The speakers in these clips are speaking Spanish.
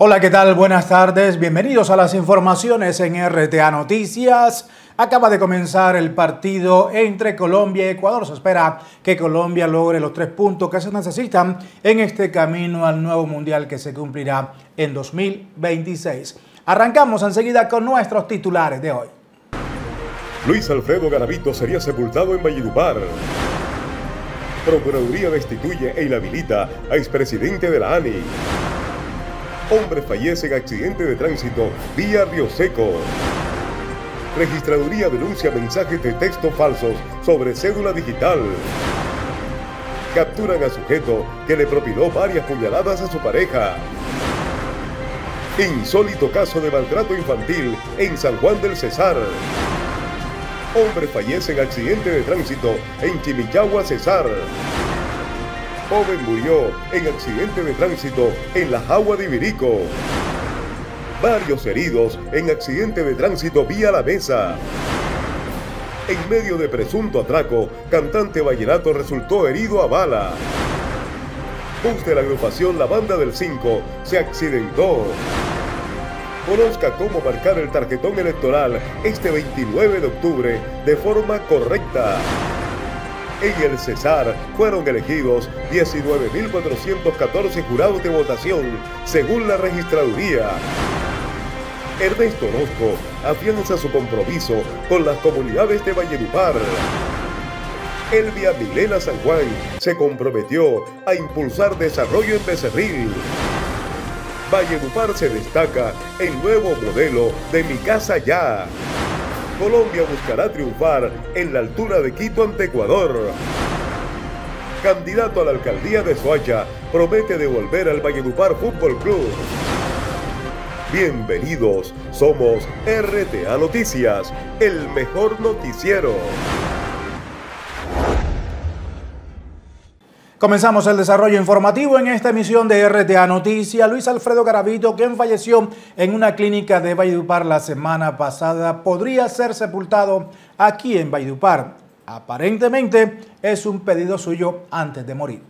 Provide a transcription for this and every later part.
Hola, ¿qué tal? Buenas tardes. Bienvenidos a las informaciones en RTA Noticias. Acaba de comenzar el partido entre Colombia y Ecuador. Se espera que Colombia logre los 3 puntos que se necesitan en este camino al nuevo mundial que se cumplirá en 2026. Arrancamos enseguida con nuestros titulares de hoy. Luis Alfredo Garavito sería sepultado en Valledupar. Procuraduría destituye e inhabilita a expresidente de la ANI. Hombre fallece en accidente de tránsito vía Río Seco. Registraduría denuncia mensajes de texto falsos sobre cédula digital. Capturan a sujeto que le propinó varias puñaladas a su pareja. Insólito caso de maltrato infantil en Sanjuán del Cesar. Hombre fallece en accidente de tránsito en Chimichagua, Cesar. Joven murió en accidente de tránsito en La Jagua de Ibirico. Varios heridos en accidente de tránsito vía La Mesa. En medio de presunto atraco, cantante vallenato resultó herido a bala. Bus de la agrupación La Banda del 5 se accidentó. Conozca cómo marcar el tarjetón electoral este 29 de octubre de forma correcta. En el Cesar fueron elegidos 19.414 jurados de votación, según la Registraduría. Ernesto Orozco afianza su compromiso con las comunidades de Valledupar. Elvia Milena Sanjuán se comprometió a impulsar desarrollo en Becerril. Valledupar se destaca el nuevo modelo de Mi Casa Ya. Colombia buscará triunfar en la altura de Quito ante Ecuador. Candidato a la alcaldía de Soacha promete devolver al Valledupar Fútbol Club. Bienvenidos, somos RTA Noticias, el mejor noticiero. Comenzamos el desarrollo informativo en esta emisión de RTA Noticias. Luis Alfredo Garavito, quien falleció en una clínica de Valledupar la semana pasada, podría ser sepultado aquí en Valledupar. Aparentemente es un pedido suyo antes de morir.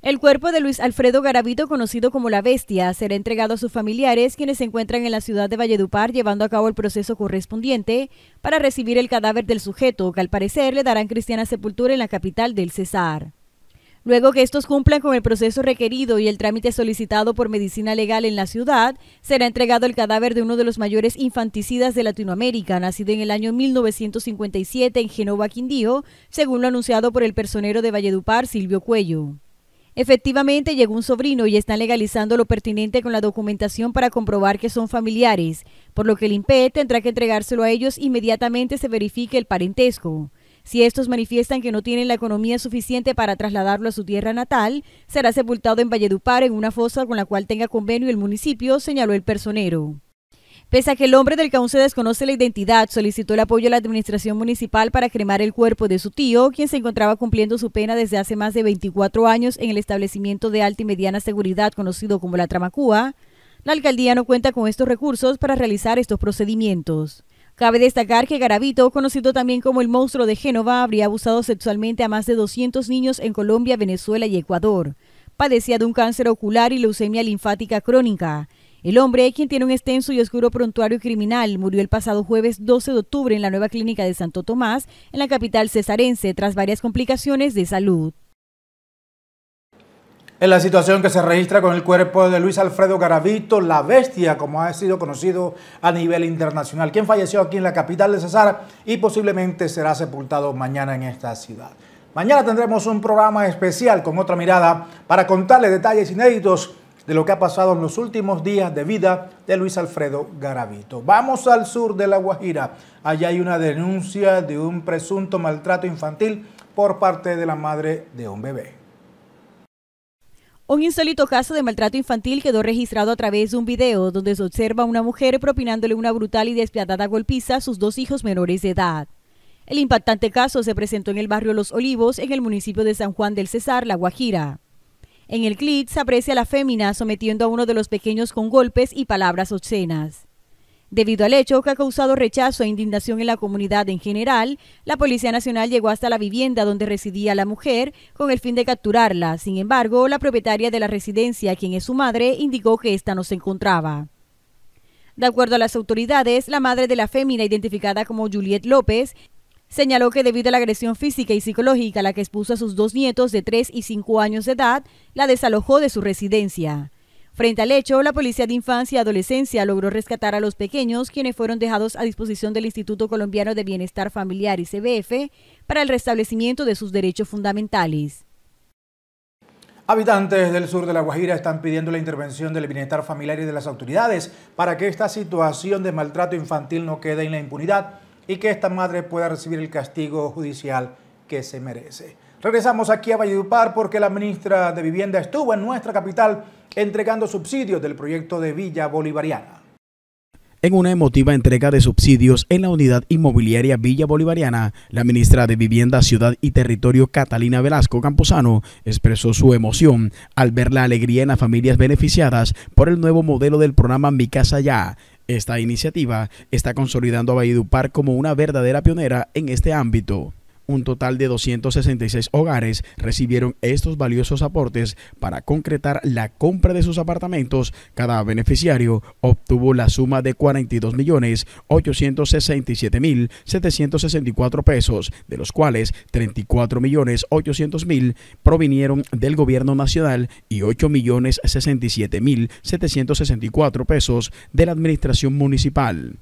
El cuerpo de Luis Alfredo Garavito, conocido como La Bestia, será entregado a sus familiares, quienes se encuentran en la ciudad de Valledupar llevando a cabo el proceso correspondiente para recibir el cadáver del sujeto, que al parecer le darán cristiana sepultura en la capital del Cesar. Luego que estos cumplan con el proceso requerido y el trámite solicitado por Medicina Legal en la ciudad, será entregado el cadáver de uno de los mayores infanticidas de Latinoamérica, nacido en el año 1957 en Génova, Quindío, según lo anunciado por el personero de Valledupar, Silvio Cuello. Efectivamente, llegó un sobrino y están legalizando lo pertinente con la documentación para comprobar que son familiares, por lo que el INPE tendrá que entregárselo a ellos inmediatamente se verifique el parentesco. Si estos manifiestan que no tienen la economía suficiente para trasladarlo a su tierra natal, será sepultado en Valledupar en una fosa con la cual tenga convenio el municipio, señaló el personero. Pese a que el hombre del que aún se desconoce la identidad solicitó el apoyo a la administración municipal para cremar el cuerpo de su tío, quien se encontraba cumpliendo su pena desde hace más de 24 años en el establecimiento de alta y mediana seguridad conocido como la Tramacúa, la alcaldía no cuenta con estos recursos para realizar estos procedimientos. Cabe destacar que Garavito, conocido también como el monstruo de Génova, habría abusado sexualmente a más de 200 niños en Colombia, Venezuela y Ecuador. Padecía de un cáncer ocular y leucemia linfática crónica. El hombre, quien tiene un extenso y oscuro prontuario criminal, murió el pasado jueves 12 de octubre en la nueva clínica de Santo Tomás, en la capital cesarense, tras varias complicaciones de salud. En la situación que se registra con el cuerpo de Luis Alfredo Garavito, La Bestia, como ha sido conocido a nivel internacional, quien falleció aquí en la capital del Cesar y posiblemente será sepultado mañana en esta ciudad. Mañana tendremos un programa especial con otra mirada para contarles detalles inéditos de lo que ha pasado en los últimos días de vida de Luis Alfredo Garavito. Vamos al sur de La Guajira. Allá hay una denuncia de un presunto maltrato infantil por parte de la madre de un bebé. Un insólito caso de maltrato infantil quedó registrado a través de un video donde se observa a una mujer propinándole una brutal y despiadada golpiza a sus 2 hijos menores de edad. El impactante caso se presentó en el barrio Los Olivos, en el municipio de Sanjuán del Cesar, La Guajira. En el clip se aprecia a la fémina sometiendo a uno de los pequeños con golpes y palabras obscenas. Debido al hecho que ha causado rechazo e indignación en la comunidad en general, la Policía Nacional llegó hasta la vivienda donde residía la mujer con el fin de capturarla. Sin embargo, la propietaria de la residencia, quien es su madre, indicó que ésta no se encontraba. De acuerdo a las autoridades, la madre de la fémina, identificada como Juliette López, señaló que debido a la agresión física y psicológica a la que expuso a sus dos nietos de 3 y 5 años de edad, la desalojó de su residencia. Frente al hecho, la Policía de Infancia y Adolescencia logró rescatar a los pequeños, quienes fueron dejados a disposición del Instituto Colombiano de Bienestar Familiar, ICBF, para el restablecimiento de sus derechos fundamentales. Habitantes del sur de La Guajira están pidiendo la intervención del bienestar familiar y de las autoridades para que esta situación de maltrato infantil no quede en la impunidad y que esta madre pueda recibir el castigo judicial que se merece. Regresamos aquí a Valledupar porque la ministra de Vivienda estuvo en nuestra capital entregando subsidios del proyecto de Villa Bolivariana. En una emotiva entrega de subsidios en la unidad inmobiliaria Villa Bolivariana, la ministra de Vivienda, Ciudad y Territorio, Catalina Velasco Campuzano, expresó su emoción al ver la alegría en las familias beneficiadas por el nuevo modelo del programa Mi Casa Ya. Esta iniciativa está consolidando a Valledupar como una verdadera pionera en este ámbito. Un total de 266 hogares recibieron estos valiosos aportes para concretar la compra de sus apartamentos. Cada beneficiario obtuvo la suma de 42.867.764 pesos, de los cuales 34.800.000 provinieron del Gobierno Nacional y 8.067.764 pesos de la Administración Municipal.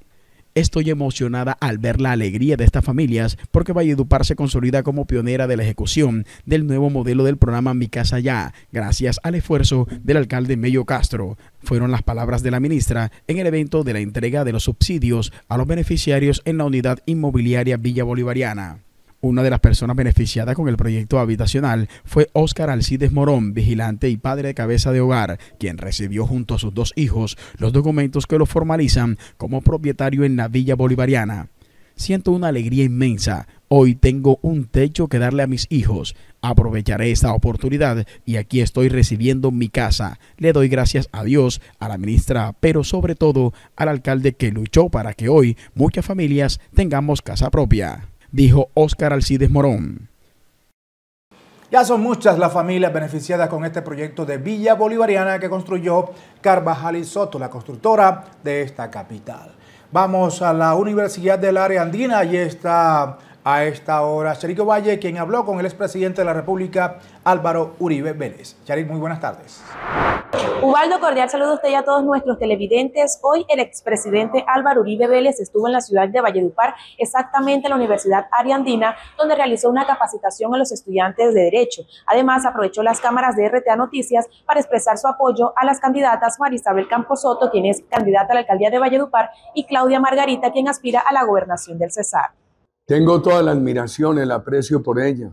Estoy emocionada al ver la alegría de estas familias porque Valledupar se consolida como pionera de la ejecución del nuevo modelo del programa Mi Casa Ya, gracias al esfuerzo del alcalde Mello Castro. Fueron las palabras de la ministra en el evento de la entrega de los subsidios a los beneficiarios en la unidad inmobiliaria Villa Bolivariana. Una de las personas beneficiadas con el proyecto habitacional fue Óscar Alcides Morón, vigilante y padre de cabeza de hogar, quien recibió junto a sus dos hijos los documentos que lo formalizan como propietario en la Villa Bolivariana. Siento una alegría inmensa. Hoy tengo un techo que darle a mis hijos. Aprovecharé esta oportunidad y aquí estoy recibiendo mi casa. Le doy gracias a Dios, a la ministra, pero sobre todo al alcalde que luchó para que hoy muchas familias tengamos casa propia, dijo Óscar Alcides Morón. Ya son muchas las familias beneficiadas con este proyecto de Villa Bolivariana que construyó Carvajal y Soto, la constructora de esta capital. Vamos a la Universidad del Área Andina. Allí está a esta hora Charico Valle, quien habló con el expresidente de la República, Álvaro Uribe Vélez. Charico, muy buenas tardes. Ubaldo, cordial saludo a usted y a todos nuestros televidentes. Hoy el expresidente Álvaro Uribe Vélez estuvo en la ciudad de Valledupar, exactamente en la Universidad Área Andina, donde realizó una capacitación a los estudiantes de Derecho. Además, aprovechó las cámaras de RTA Noticias para expresar su apoyo a las candidatas Marisabel Camposoto, quien es candidata a la alcaldía de Valledupar, y Claudia Margarita, quien aspira a la gobernación del Cesar. Tengo toda la admiración, el aprecio por ella,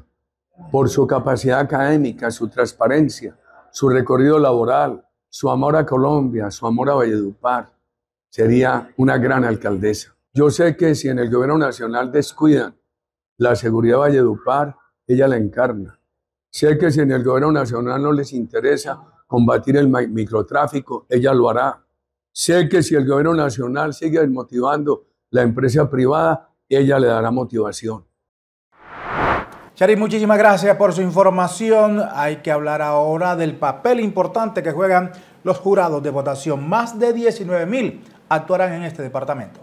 por su capacidad académica, su transparencia, su recorrido laboral, su amor a Colombia, su amor a Valledupar. Sería una gran alcaldesa. Yo sé que si en el gobierno nacional descuidan la seguridad de Valledupar, ella la encarna. Sé que si en el gobierno nacional no les interesa combatir el microtráfico, ella lo hará. Sé que si el gobierno nacional sigue motivando la empresa privada, ella le dará motivación. Charis, muchísimas gracias por su información. Hay que hablar ahora del papel importante que juegan los jurados de votación. Más de 19.000 actuarán en este departamento.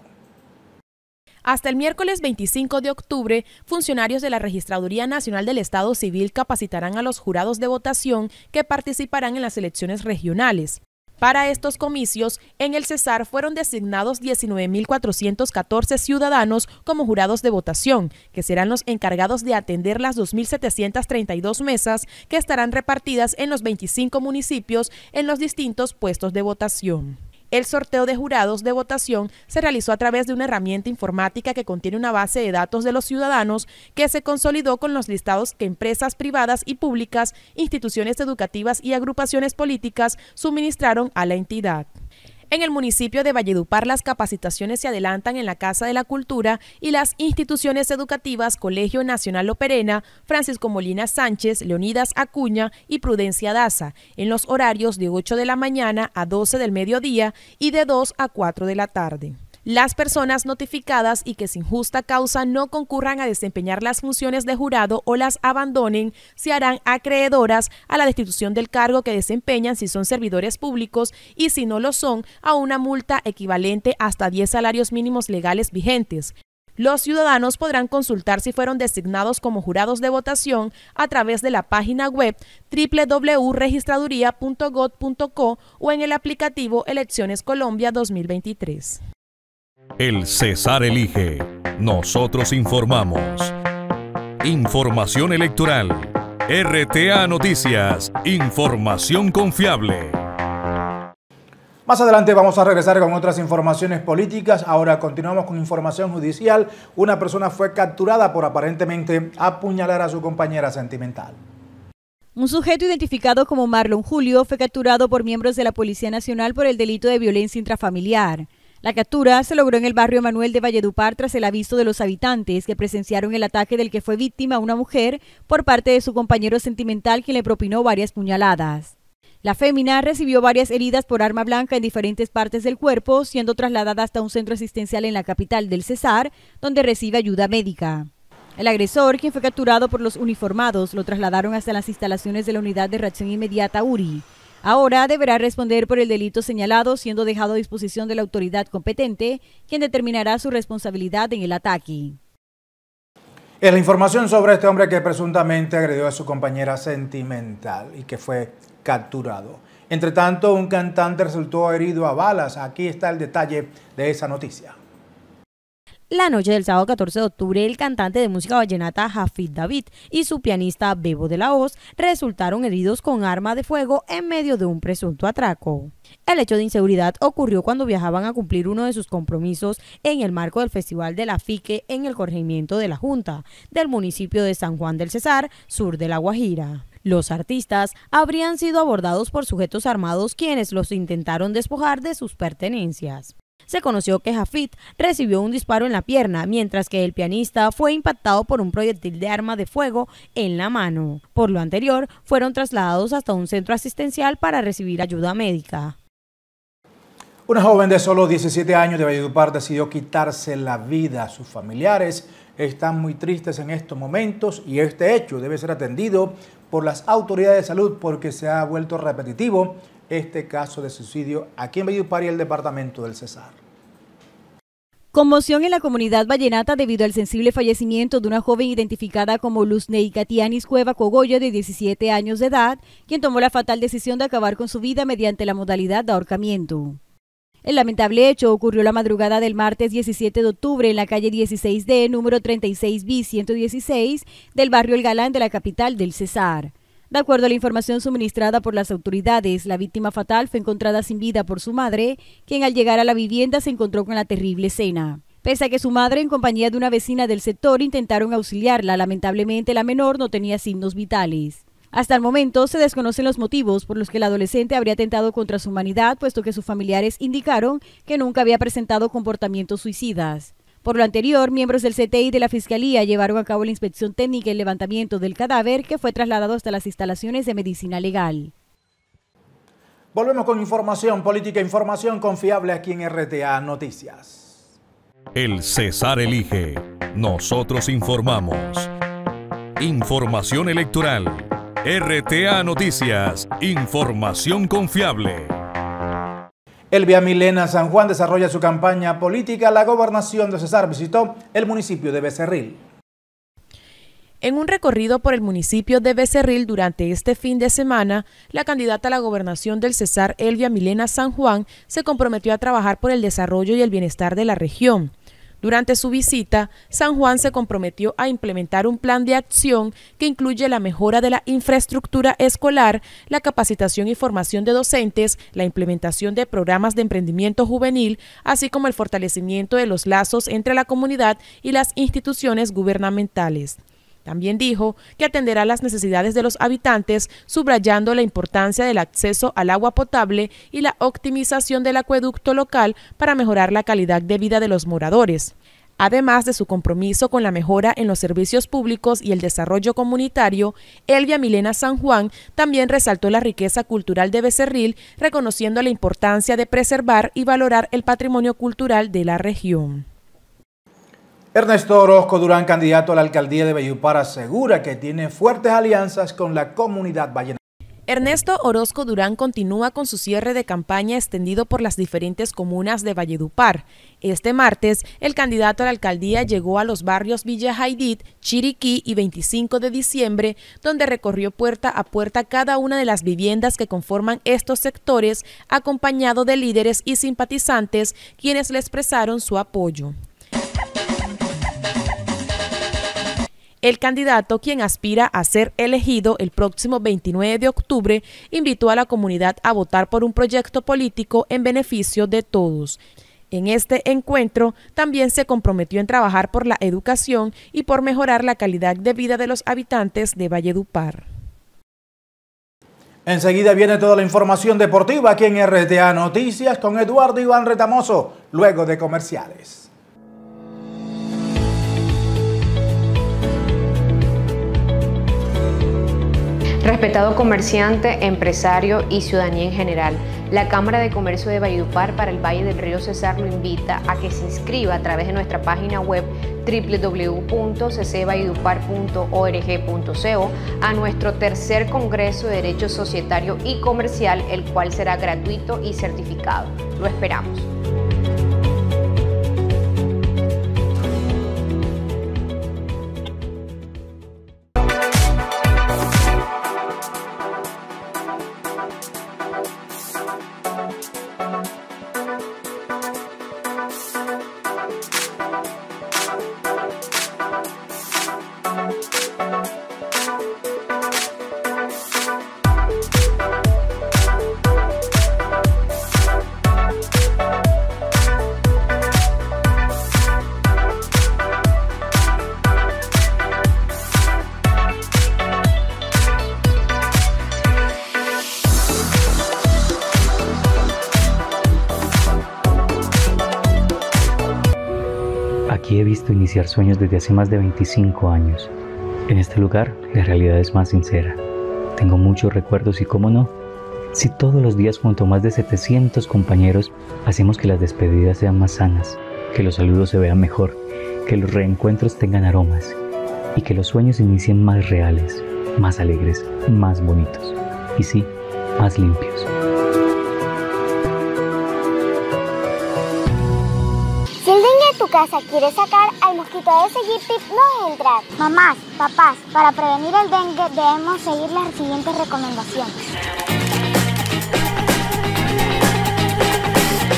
Hasta el miércoles 25 de octubre, funcionarios de la Registraduría Nacional del Estado Civil capacitarán a los jurados de votación que participarán en las elecciones regionales. Para estos comicios, en el Cesar fueron designados 19.414 ciudadanos como jurados de votación, que serán los encargados de atender las 2.732 mesas que estarán repartidas en los 25 municipios en los distintos puestos de votación. El sorteo de jurados de votación se realizó a través de una herramienta informática que contiene una base de datos de los ciudadanos que se consolidó con los listados que empresas privadas y públicas, instituciones educativas y agrupaciones políticas suministraron a la entidad. En el municipio de Valledupar, las capacitaciones se adelantan en la Casa de la Cultura y las instituciones educativas Colegio Nacional Loperena, Francisco Molina Sánchez, Leonidas Acuña y Prudencia Daza, en los horarios de 8 de la mañana a 12 del mediodía y de 2 a 4 de la tarde. las personas notificadas y que sin justa causa no concurran a desempeñar las funciones de jurado o las abandonen, se harán acreedoras a la destitución del cargo que desempeñan si son servidores públicos y si no lo son, a una multa equivalente hasta 10 salarios mínimos legales vigentes. Los ciudadanos podrán consultar si fueron designados como jurados de votación a través de la página web www.registraduría.gov.co o en el aplicativo Elecciones Colombia 2023. El Cesar elige. Nosotros informamos. Información electoral. RTA Noticias. Información confiable. Más adelante vamos a regresar con otras informaciones políticas. Ahora continuamos con información judicial. Una persona fue capturada por aparentemente apuñalar a su compañera sentimental. Un sujeto identificado como Marlon Julio fue capturado por miembros de la Policía Nacional por el delito de violencia intrafamiliar. La captura se logró en el barrio Manuel de Valledupar tras el aviso de los habitantes que presenciaron el ataque del que fue víctima una mujer por parte de su compañero sentimental, quien le propinó varias puñaladas. La fémina recibió varias heridas por arma blanca en diferentes partes del cuerpo, siendo trasladada hasta un centro asistencial en la capital del Cesar, donde recibe ayuda médica. El agresor, quien fue capturado por los uniformados, lo trasladaron hasta las instalaciones de la Unidad de Reacción Inmediata URI. Ahora deberá responder por el delito señalado, siendo dejado a disposición de la autoridad competente, quien determinará su responsabilidad en el ataque. Es la información sobre este hombre que presuntamente agredió a su compañera sentimental y que fue capturado. Entre tanto, un cantante resultó herido a balas. Aquí está el detalle de esa noticia. La noche del sábado 14 de octubre, el cantante de música vallenata Jafid David y su pianista Bebo de la Hoz resultaron heridos con arma de fuego en medio de un presunto atraco. El hecho de inseguridad ocurrió cuando viajaban a cumplir uno de sus compromisos en el marco del Festival de la Fique en el corregimiento de La Junta, del municipio de Sanjuán del Cesar, sur de La Guajira. Los artistas habrían sido abordados por sujetos armados quienes los intentaron despojar de sus pertenencias. Se conoció que Jafid recibió un disparo en la pierna, mientras que el pianista fue impactado por un proyectil de arma de fuego en la mano. Por lo anterior, fueron trasladados hasta un centro asistencial para recibir ayuda médica. Una joven de solo 17 años de Valledupar decidió quitarse la vida. Sus familiares están muy tristes en estos momentos y este hecho debe ser atendido por las autoridades de salud porque se ha vuelto repetitivo este caso de suicidio aquí en Valledupar y el departamento del Cesar. Conmoción en la comunidad vallenata debido al sensible fallecimiento de una joven identificada como Luzney Catianis Cueva Cogollo, de 17 años de edad, quien tomó la fatal decisión de acabar con su vida mediante la modalidad de ahorcamiento. El lamentable hecho ocurrió la madrugada del martes 17 de octubre en la calle 16D, número 36 bis 116 del barrio El Galán de la capital del Cesar. De acuerdo a la información suministrada por las autoridades, la víctima fatal fue encontrada sin vida por su madre, quien al llegar a la vivienda se encontró con la terrible escena. Pese a que su madre, en compañía de una vecina del sector, intentaron auxiliarla, lamentablemente la menor no tenía signos vitales. Hasta el momento se desconocen los motivos por los que el adolescente habría atentado contra su humanidad, puesto que sus familiares indicaron que nunca había presentado comportamientos suicidas. Por lo anterior, miembros del CTI de la Fiscalía llevaron a cabo la inspección técnica y el levantamiento del cadáver, que fue trasladado hasta las instalaciones de medicina legal. Volvemos con información política, información confiable aquí en RTA Noticias. El Cesar elige. Nosotros informamos. Información electoral. RTA Noticias. Información confiable. Elvia Milena Sanjuán desarrolla su campaña política. La gobernación de Cesar visitó el municipio de Becerril. En un recorrido por el municipio de Becerril durante este fin de semana, la candidata a la gobernación del Cesar, Elvia Milena Sanjuán, se comprometió a trabajar por el desarrollo y el bienestar de la región. Durante su visita, Sanjuán se comprometió a implementar un plan de acción que incluye la mejora de la infraestructura escolar, la capacitación y formación de docentes, la implementación de programas de emprendimiento juvenil, así como el fortalecimiento de los lazos entre la comunidad y las instituciones gubernamentales. También dijo que atenderá las necesidades de los habitantes, subrayando la importancia del acceso al agua potable y la optimización del acueducto local para mejorar la calidad de vida de los moradores. Además de su compromiso con la mejora en los servicios públicos y el desarrollo comunitario, Elvia Milena Sanjuán también resaltó la riqueza cultural de Becerril, reconociendo la importancia de preservar y valorar el patrimonio cultural de la región. Ernesto Orozco Durán, candidato a la alcaldía de Valledupar, asegura que tiene fuertes alianzas con la comunidad vallenata. Ernesto Orozco Durán continúa con su cierre de campaña extendido por las diferentes comunas de Valledupar. Este martes, el candidato a la alcaldía llegó a los barrios Villa Jaidit, Chiriquí y 25 de diciembre, donde recorrió puerta a puerta cada una de las viviendas que conforman estos sectores, acompañado de líderes y simpatizantes, quienes le expresaron su apoyo. El candidato, quien aspira a ser elegido el próximo 29 de octubre, invitó a la comunidad a votar por un proyecto político en beneficio de todos. En este encuentro también se comprometió en trabajar por la educación y por mejorar la calidad de vida de los habitantes de Valledupar. Enseguida viene toda la información deportiva aquí en RTA Noticias con Eduardo Iván Retamoso, luego de comerciales. Respetado comerciante, empresario y ciudadanía en general, la Cámara de Comercio de Valledupar para el Valle del Río Cesar lo invita a que se inscriba a través de nuestra página web www.ccvalledupar.org.co a nuestro tercer Congreso de Derecho Societario y Comercial, el cual será gratuito y certificado. Lo esperamos. Aquí he visto iniciar sueños desde hace más de 25 años. En este lugar, la realidad es más sincera. Tengo muchos recuerdos y, cómo no, si todos los días junto a más de 700 compañeros hacemos que las despedidas sean más sanas, que los saludos se vean mejor, que los reencuentros tengan aromas y que los sueños inicien más reales, más alegres, más bonitos y sí, más limpios. Casa quiere sacar al mosquito de seguirte y no entrar. Mamás, papás, para prevenir el dengue debemos seguir las siguientes recomendaciones.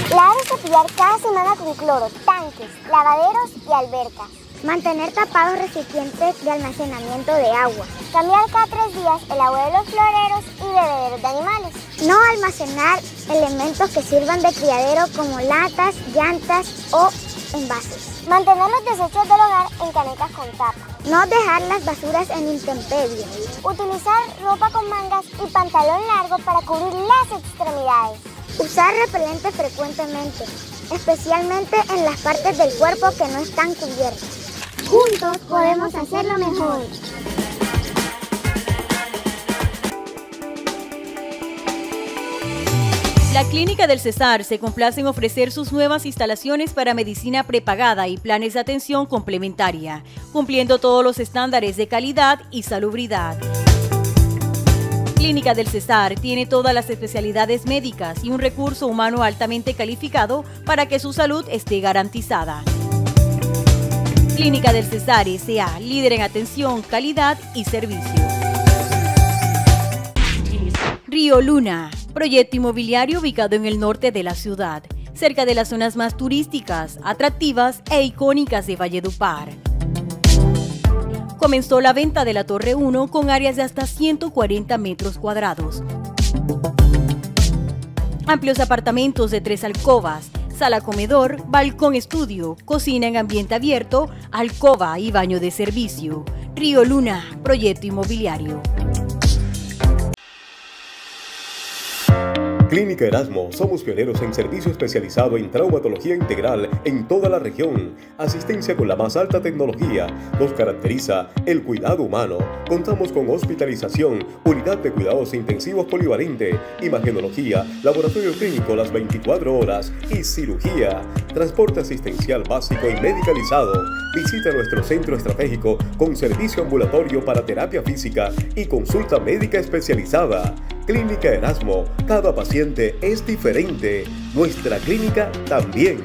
Lavar y cepillar cada semana con cloro, tanques, lavaderos y albercas. Mantener tapados recipientes de almacenamiento de agua. Cambiar cada 3 días el agua de los floreros y bebederos de animales. No almacenar elementos que sirvan de criadero como latas, llantas o envases. Mantener los desechos del hogar en canecas con tapa. No dejar las basuras en intemperie. Utilizar ropa con mangas y pantalón largo para cubrir las extremidades. Usar repelente frecuentemente, especialmente en las partes del cuerpo que no están cubiertas. Juntos podemos hacerlo mejor. La Clínica del Cesar se complace en ofrecer sus nuevas instalaciones para medicina prepagada y planes de atención complementaria, cumpliendo todos los estándares de calidad y salubridad. Clínica del Cesar tiene todas las especialidades médicas y un recurso humano altamente calificado para que su salud esté garantizada. Clínica del Cesar S.A., líder en atención, calidad y servicio. Río Luna, proyecto inmobiliario ubicado en el norte de la ciudad, cerca de las zonas más turísticas, atractivas e icónicas de Valledupar. Comenzó la venta de la Torre 1 con áreas de hasta 140 metros cuadrados. Amplios apartamentos de 3 alcobas, sala comedor, balcón estudio, cocina en ambiente abierto, alcoba y baño de servicio. Río Luna, proyecto inmobiliario. Clínica Erasmo, somos pioneros en servicio especializado en traumatología integral en toda la región. Asistencia con la más alta tecnología. Nos caracteriza el cuidado humano. Contamos con hospitalización, unidad de cuidados intensivos polivalente, imagenología, laboratorio clínico las 24 horas y cirugía. Transporte asistencial básico y medicalizado. Visita nuestro centro estratégico con servicio ambulatorio para terapia física y consulta médica especializada. Clínica Erasmo, cada paciente es diferente, nuestra clínica también.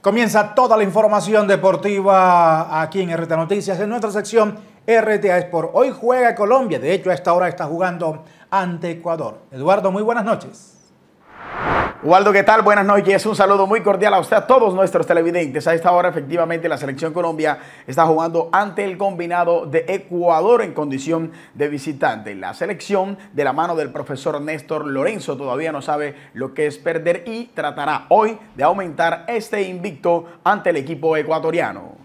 Comienza toda la información deportiva aquí en RTA Noticias, en nuestra sección RTA Sport. Hoy juega Colombia, de hecho a esta hora está jugando ante Ecuador. Eduardo, muy buenas noches. Waldo, ¿qué tal? Buenas noches, un saludo muy cordial a usted, a todos nuestros televidentes. A esta hora, efectivamente, la selección Colombia está jugando ante el combinado de Ecuador en condición de visitante. La selección, de la mano del profesor Néstor Lorenzo, todavía no sabe lo que es perder y tratará hoy de aumentar este invicto ante el equipo ecuatoriano.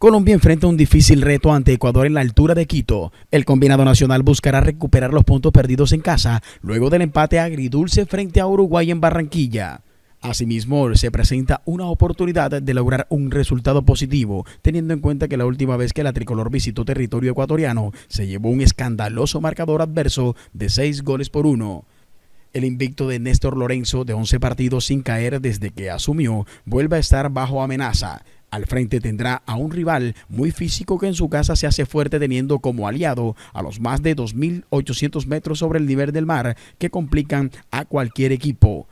Colombia enfrenta un difícil reto ante Ecuador en la altura de Quito. El combinado nacional buscará recuperar los puntos perdidos en casa luego del empate agridulce frente a Uruguay en Barranquilla. Asimismo, se presenta una oportunidad de lograr un resultado positivo, teniendo en cuenta que la última vez que la tricolor visitó territorio ecuatoriano se llevó un escandaloso marcador adverso de 6 goles por 1. El invicto de Néstor Lorenzo, de 11 partidos sin caer desde que asumió, vuelve a estar bajo amenaza. Al frente tendrá a un rival muy físico que en su casa se hace fuerte teniendo como aliado a los más de 2.800 metros sobre el nivel del mar que complican a cualquier equipo.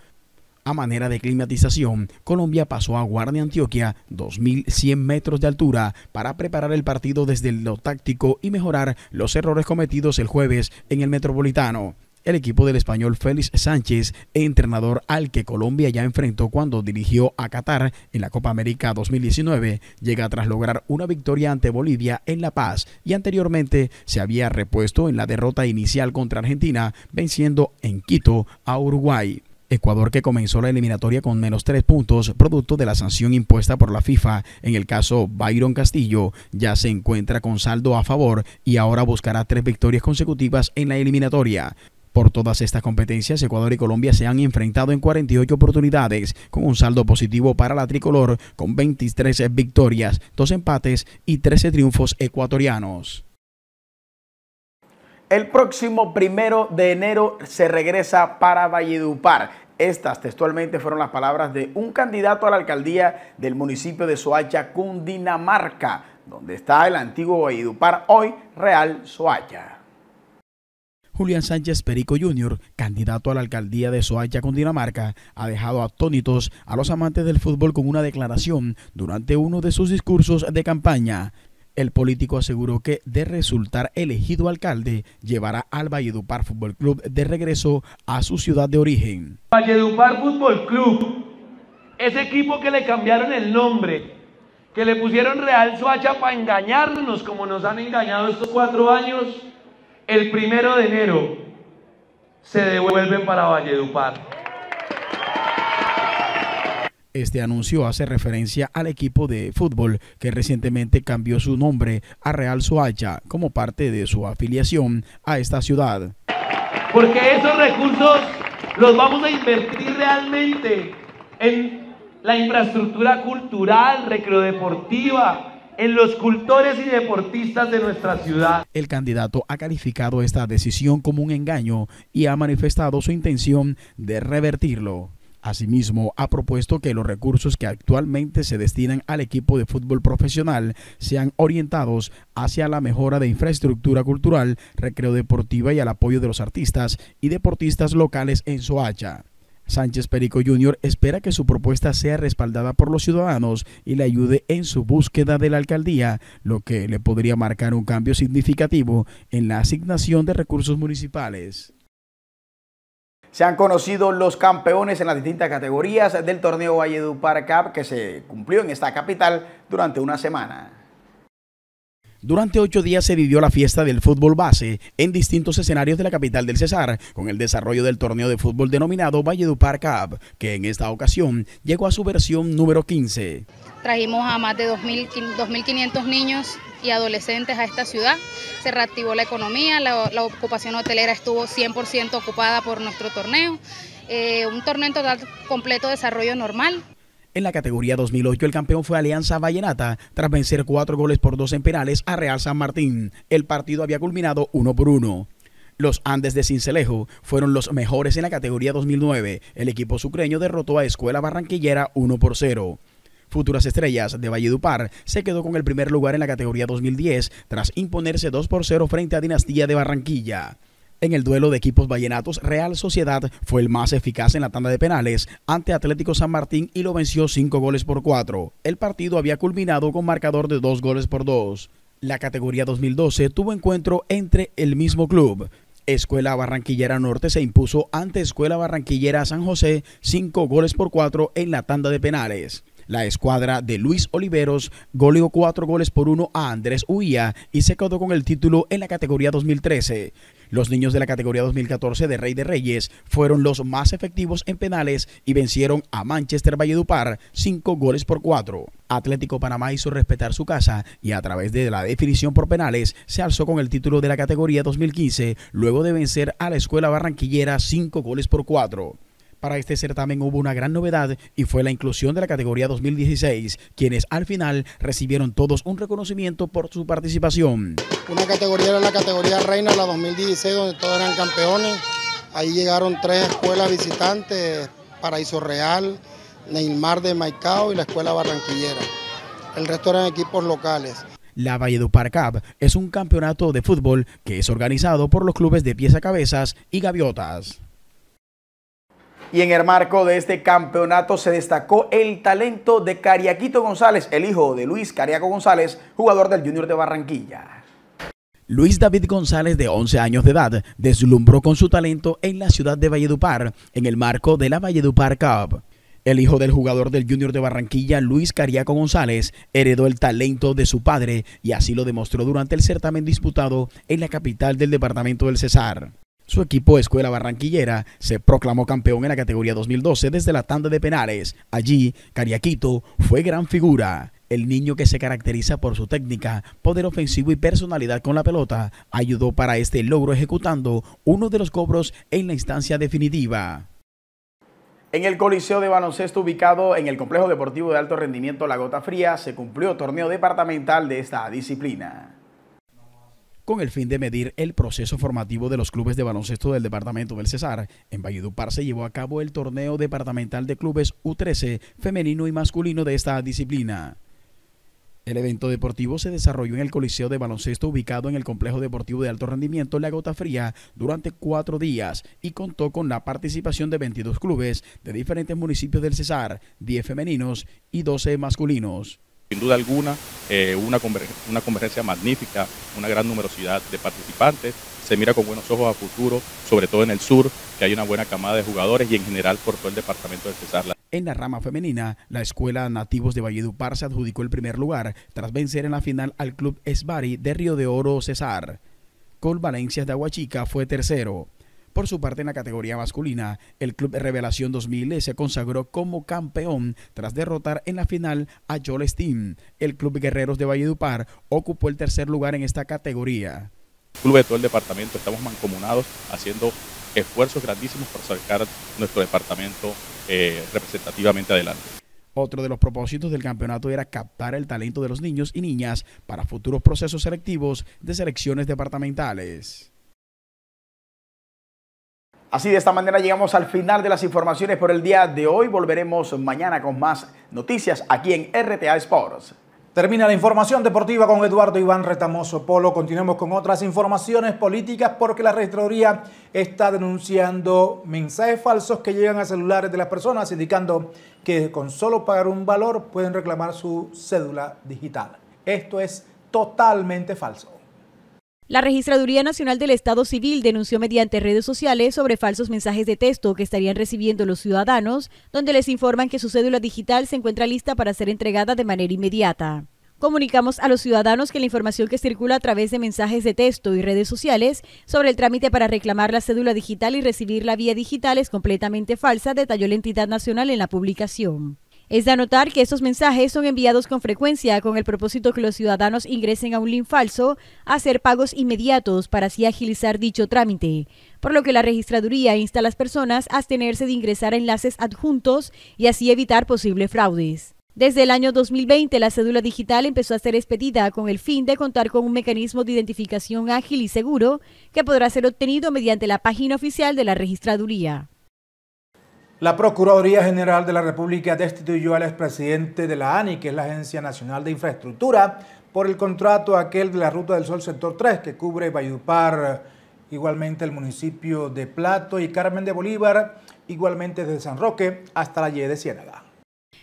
A manera de climatización, Colombia pasó a Guarne, Antioquia, 2.100 metros de altura para preparar el partido desde lo táctico y mejorar los errores cometidos el jueves en el Metropolitano. El equipo del español Félix Sánchez, entrenador al que Colombia ya enfrentó cuando dirigió a Qatar en la Copa América 2019, llega tras lograr una victoria ante Bolivia en La Paz y anteriormente se había repuesto en la derrota inicial contra Argentina, venciendo en Quito a Uruguay. Ecuador, que comenzó la eliminatoria con menos 3 puntos, producto de la sanción impuesta por la FIFA, en el caso Byron Castillo, ya se encuentra con saldo a favor y ahora buscará 3 victorias consecutivas en la eliminatoria. Por todas estas competencias, Ecuador y Colombia se han enfrentado en 48 oportunidades, con un saldo positivo para la tricolor, con 23 victorias, 2 empates y 13 triunfos ecuatorianos. El próximo 1 de enero se regresa para Valledupar. Estas textualmente fueron las palabras de un candidato a la alcaldía del municipio de Soacha, Cundinamarca, donde está el antiguo Valledupar, hoy Real Soacha. Julián Sánchez Perico Jr., candidato a la alcaldía de Soacha, Cundinamarca, ha dejado atónitos a los amantes del fútbol con una declaración durante uno de sus discursos de campaña. El político aseguró que, de resultar elegido alcalde, llevará al Valledupar Fútbol Club de regreso a su ciudad de origen. Valledupar Fútbol Club, ese equipo que le cambiaron el nombre, que le pusieron Real Soacha para engañarnos como nos han engañado estos 4 años, el 1 de enero se devuelven para Valledupar. Este anuncio hace referencia al equipo de fútbol que recientemente cambió su nombre a Real Soacha como parte de su afiliación a esta ciudad. Porque esos recursos los vamos a invertir realmente en la infraestructura cultural, recreodeportiva, en los cultores y deportistas de nuestra ciudad. El candidato ha calificado esta decisión como un engaño y ha manifestado su intención de revertirlo. Asimismo, ha propuesto que los recursos que actualmente se destinan al equipo de fútbol profesional sean orientados hacia la mejora de infraestructura cultural, recreo deportiva y al apoyo de los artistas y deportistas locales en Soacha. Sánchez Perico Jr. espera que su propuesta sea respaldada por los ciudadanos y le ayude en su búsqueda de la alcaldía, lo que le podría marcar un cambio significativo en la asignación de recursos municipales. Se han conocido los campeones en las distintas categorías del torneo Valledupar Cup que se cumplió en esta capital durante una semana. Durante 8 días se vivió la fiesta del fútbol base en distintos escenarios de la capital del Cesar, con el desarrollo del torneo de fútbol denominado Valledupar Cup, que en esta ocasión llegó a su versión número 15. Trajimos a más de 2.500 niños y adolescentes a esta ciudad. Se reactivó la economía, la ocupación hotelera estuvo 100% ocupada por nuestro torneo. Un torneo en total completo desarrollo normal. En la categoría 2008 el campeón fue Alianza Vallenata, tras vencer 4 goles por 2 en penales a Real San Martín. El partido había culminado 1-1. Los Andes de Cincelejo fueron los mejores en la categoría 2009. El equipo sucreño derrotó a Escuela Barranquillera 1-0. Futuras Estrellas de Valledupar se quedó con el primer lugar en la categoría 2010, tras imponerse 2-0 frente a Dinastía de Barranquilla. En el duelo de equipos vallenatos, Real Sociedad fue el más eficaz en la tanda de penales ante Atlético San Martín y lo venció 5 goles por 4. El partido había culminado con marcador de 2 goles por 2. La categoría 2012 tuvo encuentro entre el mismo club. Escuela Barranquillera Norte se impuso ante Escuela Barranquillera San José 5 goles por 4 en la tanda de penales. La escuadra de Luis Oliveros goleó 4 goles por 1 a Andrés Uía y se quedó con el título en la categoría 2013. Los niños de la categoría 2014 de Rey de Reyes fueron los más efectivos en penales y vencieron a Manchester Valledupar 5 goles por 4. Atlético Panamá hizo respetar su casa y a través de la definición por penales se alzó con el título de la categoría 2015 luego de vencer a la Escuela Barranquillera 5 goles por 4. Para este certamen hubo una gran novedad y fue la inclusión de la categoría 2016, quienes al final recibieron todos un reconocimiento por su participación. Una categoría era la categoría reina, la 2016, donde todos eran campeones. Ahí llegaron 3 escuelas visitantes, Paraíso Real, Neymar de Maicao y la Escuela Barranquillera. El resto eran equipos locales. La Valledupar Cup es un campeonato de fútbol que es organizado por los clubes de Pies a Cabezas y Gaviotas. Y en el marco de este campeonato se destacó el talento de Cariaquito González, el hijo de Luis Cariaco González, jugador del Junior de Barranquilla. Luis David González, de 11 años de edad, deslumbró con su talento en la ciudad de Valledupar, en el marco de la Valledupar Cup. El hijo del jugador del Junior de Barranquilla, Luis Cariaco González, heredó el talento de su padre y así lo demostró durante el certamen disputado en la capital del departamento del Cesar. Su equipo Escuela Barranquillera se proclamó campeón en la categoría 2012 desde la tanda de penales. Allí, Cariaquito fue gran figura. El niño, que se caracteriza por su técnica, poder ofensivo y personalidad con la pelota, ayudó para este logro ejecutando uno de los cobros en la instancia definitiva. En el Coliseo de Baloncesto, ubicado en el Complejo Deportivo de Alto Rendimiento La Gota Fría, se cumplió torneo departamental de esta disciplina. Con el fin de medir el proceso formativo de los clubes de baloncesto del departamento del Cesar, en Valledupar se llevó a cabo el torneo departamental de clubes U13 femenino y masculino de esta disciplina. El evento deportivo se desarrolló en el Coliseo de Baloncesto ubicado en el Complejo Deportivo de Alto Rendimiento La Gota Fría durante 4 días y contó con la participación de 22 clubes de diferentes municipios del Cesar, 10 femeninos y 12 masculinos. Sin duda alguna, una convergencia magnífica, una gran numerosidad de participantes. Se mira con buenos ojos a futuro, sobre todo en el sur, que hay una buena camada de jugadores y en general por todo el departamento del Cesar. En la rama femenina, la Escuela Nativos de Valledupar se adjudicó el primer lugar tras vencer en la final al Club Esbari de Río de Oro Cesar. Col Valencias de Aguachica fue tercero. Por su parte, en la categoría masculina, el Club Revelación 2000 se consagró como campeón tras derrotar en la final a Yol Steam. El Club Guerreros de Valledupar ocupó el tercer lugar en esta categoría. El club de todo el departamento estamos mancomunados haciendo esfuerzos grandísimos para sacar nuestro departamento representativamente adelante. Otro de los propósitos del campeonato era captar el talento de los niños y niñas para futuros procesos selectivos de selecciones departamentales. Así, de esta manera llegamos al final de las informaciones por el día de hoy. Volveremos mañana con más noticias aquí en RTA Sports. Termina la información deportiva con Eduardo Iván Retamoso Polo. Continuemos con otras informaciones políticas porque la Registraduría está denunciando mensajes falsos que llegan a celulares de las personas indicando que con solo pagar un valor pueden reclamar su cédula digital. Esto es totalmente falso. La Registraduría Nacional del Estado Civil denunció mediante redes sociales sobre falsos mensajes de texto que estarían recibiendo los ciudadanos, donde les informan que su cédula digital se encuentra lista para ser entregada de manera inmediata. Comunicamos a los ciudadanos que la información que circula a través de mensajes de texto y redes sociales sobre el trámite para reclamar la cédula digital y recibirla vía digital es completamente falsa, detalló la entidad nacional en la publicación. Es de anotar que estos mensajes son enviados con frecuencia con el propósito que los ciudadanos ingresen a un link falso a hacer pagos inmediatos para así agilizar dicho trámite, por lo que la Registraduría insta a las personas a abstenerse de ingresar a enlaces adjuntos y así evitar posibles fraudes. Desde el año 2020, la cédula digital empezó a ser expedida con el fin de contar con un mecanismo de identificación ágil y seguro que podrá ser obtenido mediante la página oficial de la Registraduría. La Procuraduría General de la República destituyó al expresidente de la ANI, que es la Agencia Nacional de Infraestructura, por el contrato aquel de la Ruta del Sol Sector 3, que cubre Valledupar, igualmente el municipio de Plato y Carmen de Bolívar, igualmente desde San Roque hasta la Y de Ciénaga.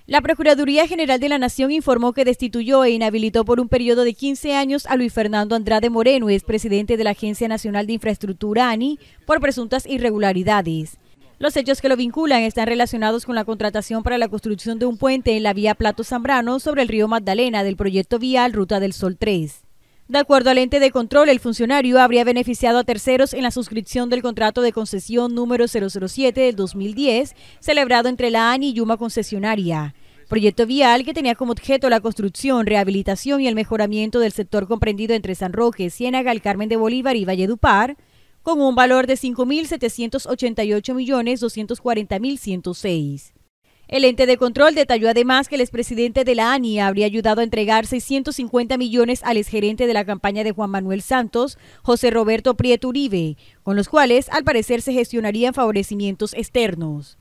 La Procuraduría General de la Nación informó que destituyó e inhabilitó por un periodo de 15 años a Luis Fernando Andrade Moreno, expresidente de la Agencia Nacional de Infraestructura, ANI, por presuntas irregularidades. Los hechos que lo vinculan están relacionados con la contratación para la construcción de un puente en la vía Plato Zambrano sobre el río Magdalena del proyecto vial Ruta del Sol 3. De acuerdo al ente de control, el funcionario habría beneficiado a terceros en la suscripción del contrato de concesión número 007 del 2010, celebrado entre la ANI y Yuma Concesionaria. Proyecto vial que tenía como objeto la construcción, rehabilitación y el mejoramiento del sector comprendido entre San Roque, Ciénaga, el Carmen de Bolívar y Valledupar, con un valor de 5.788.240.106. El ente de control detalló además que el expresidente de la ANI habría ayudado a entregar 650 millones al exgerente de la campaña de Juan Manuel Santos, José Roberto Prieto Uribe, con los cuales al parecer se gestionarían favorecimientos externos.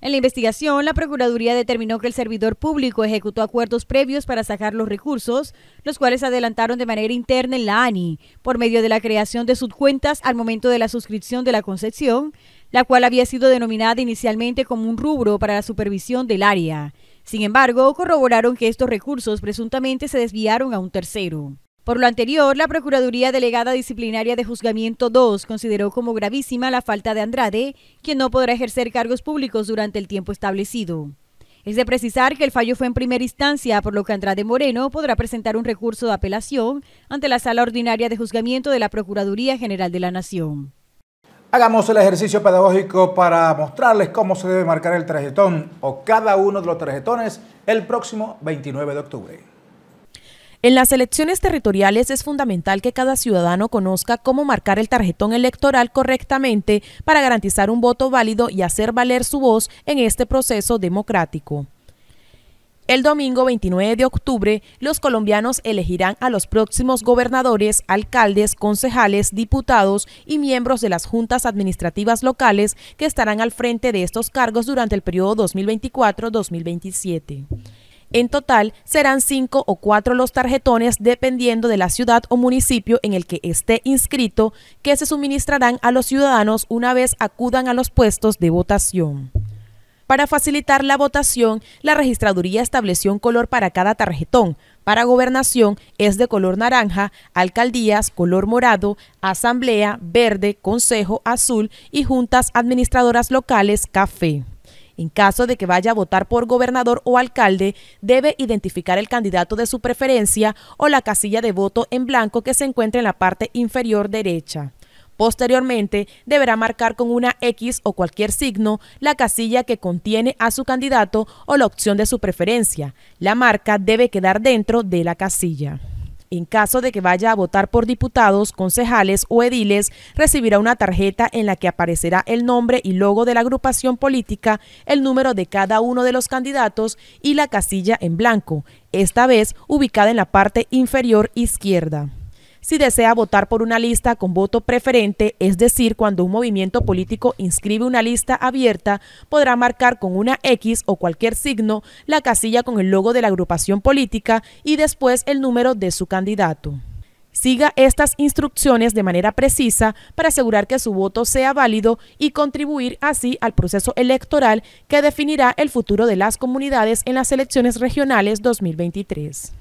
En la investigación, la Procuraduría determinó que el servidor público ejecutó acuerdos previos para sacar los recursos, los cuales adelantaron de manera interna en la ANI, por medio de la creación de subcuentas al momento de la suscripción de la concesión, la cual había sido denominada inicialmente como un rubro para la supervisión del área. Sin embargo, corroboraron que estos recursos presuntamente se desviaron a un tercero. Por lo anterior, la Procuraduría Delegada Disciplinaria de Juzgamiento 2 consideró como gravísima la falta de Andrade, quien no podrá ejercer cargos públicos durante el tiempo establecido. Es de precisar que el fallo fue en primera instancia, por lo que Andrade Moreno podrá presentar un recurso de apelación ante la Sala Ordinaria de Juzgamiento de la Procuraduría General de la Nación. Hagamos el ejercicio pedagógico para mostrarles cómo se debe marcar el tarjetón o cada uno de los tarjetones el próximo 29 de octubre. En las elecciones territoriales es fundamental que cada ciudadano conozca cómo marcar el tarjetón electoral correctamente para garantizar un voto válido y hacer valer su voz en este proceso democrático. El domingo 29 de octubre, los colombianos elegirán a los próximos gobernadores, alcaldes, concejales, diputados y miembros de las juntas administrativas locales que estarán al frente de estos cargos durante el periodo 2024-2027. En total, serán 5 o 4 los tarjetones dependiendo de la ciudad o municipio en el que esté inscrito, que se suministrarán a los ciudadanos una vez acudan a los puestos de votación. Para facilitar la votación, la Registraduría estableció un color para cada tarjetón. Para gobernación es de color naranja, alcaldías color morado, asamblea verde, consejo azul y juntas administradoras locales café. En caso de que vaya a votar por gobernador o alcalde, debe identificar el candidato de su preferencia o la casilla de voto en blanco que se encuentra en la parte inferior derecha. Posteriormente, deberá marcar con una X o cualquier signo la casilla que contiene a su candidato o la opción de su preferencia. La marca debe quedar dentro de la casilla. En caso de que vaya a votar por diputados, concejales o ediles, recibirá una tarjeta en la que aparecerá el nombre y logo de la agrupación política, el número de cada uno de los candidatos y la casilla en blanco, esta vez ubicada en la parte inferior izquierda. Si desea votar por una lista con voto preferente, es decir, cuando un movimiento político inscribe una lista abierta, podrá marcar con una X o cualquier signo la casilla con el logo de la agrupación política y después el número de su candidato. Siga estas instrucciones de manera precisa para asegurar que su voto sea válido y contribuir así al proceso electoral que definirá el futuro de las comunidades en las elecciones regionales 2023.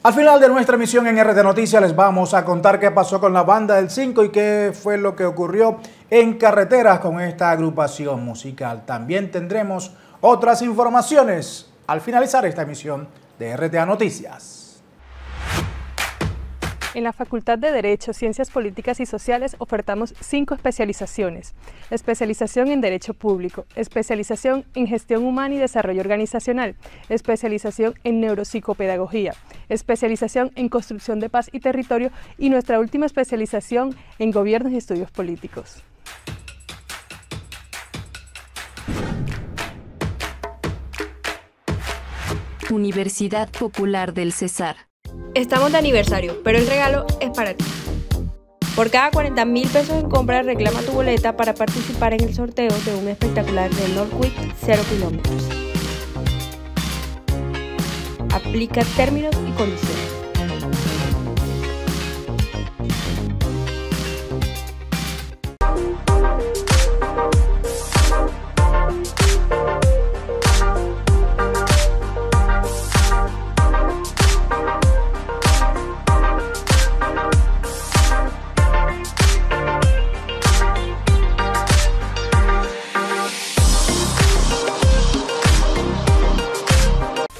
Al final de nuestra emisión en RTA Noticias les vamos a contar qué pasó con la banda del 5 y qué fue lo que ocurrió en carreteras con esta agrupación musical. También tendremos otras informaciones al finalizar esta emisión de RTA Noticias. En la Facultad de Derecho, Ciencias Políticas y Sociales ofertamos 5 especializaciones. Especialización en Derecho Público, especialización en Gestión Humana y Desarrollo Organizacional, especialización en Neuropsicopedagogía, especialización en Construcción de Paz y Territorio y nuestra última especialización en Gobiernos y Estudios Políticos. Universidad Popular del Cesar. Estamos de aniversario, pero el regalo es para ti. Por cada 40.000 pesos en compra, reclama tu boleta para participar en el sorteo de un espectacular de Northwick 0 kilómetros. Aplica términos y condiciones.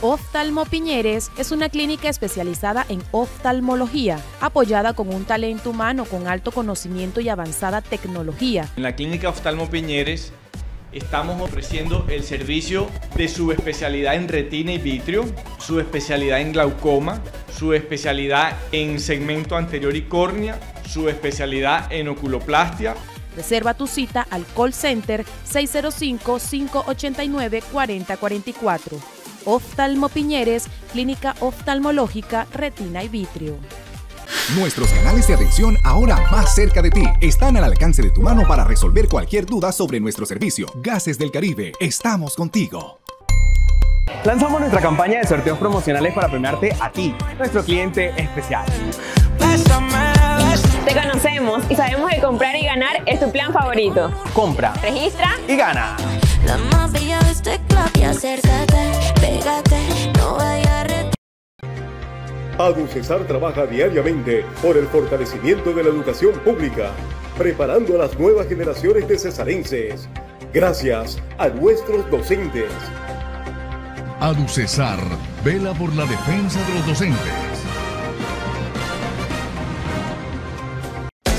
Oftalmo Piñeres es una clínica especializada en oftalmología, apoyada con un talento humano con alto conocimiento y avanzada tecnología. En la clínica Oftalmo Piñeres estamos ofreciendo el servicio de subespecialidad en retina y vitrio, subespecialidad en glaucoma, subespecialidad en segmento anterior y córnea, subespecialidad en oculoplastia. Reserva tu cita al call center 605-589-4044. Oftalmo Piñeres, Clínica Oftalmológica, Retina y Vitrio. Nuestros canales de atención ahora más cerca de ti están al alcance de tu mano para resolver cualquier duda sobre nuestro servicio. Gases del Caribe, estamos contigo. Lanzamos nuestra campaña de sorteos promocionales para premiarte a ti, nuestro cliente especial. Te conocemos y sabemos que comprar y ganar es tu plan favorito. Compra, registra y gana. La más bella de este club y acércate, pégate, no vaya a retar. ADUCESAR trabaja diariamente por el fortalecimiento de la educación pública, preparando a las nuevas generaciones de cesarenses, gracias a nuestros docentes. ADUCESAR vela por la defensa de los docentes.